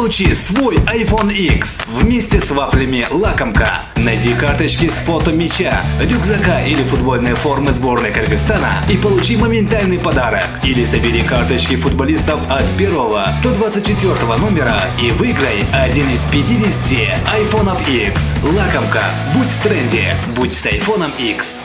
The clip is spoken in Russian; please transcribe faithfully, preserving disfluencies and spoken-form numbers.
Получи свой айфон икс вместе с вафлями «Лакомка». Найди карточки с фото мяча, рюкзака или футбольной формы сборной Кыргызстана и получи моментальный подарок. Или собери карточки футболистов от первого до двадцать четвёртого номера и выиграй один из пятидесяти айфонов икс. «Лакомка». Будь в тренде, будь с айфоном икс.